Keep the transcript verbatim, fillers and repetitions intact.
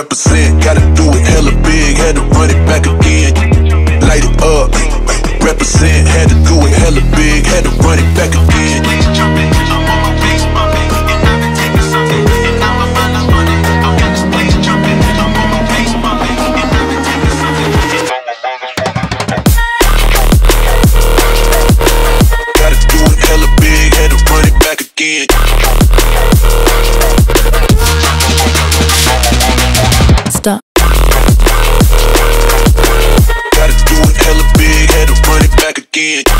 represent, gotta do it hella big, had to run it back again. Light it up, represent, had to do it hella big, had to run it back again. Stop. Gotta do it hella big, had to run it back again.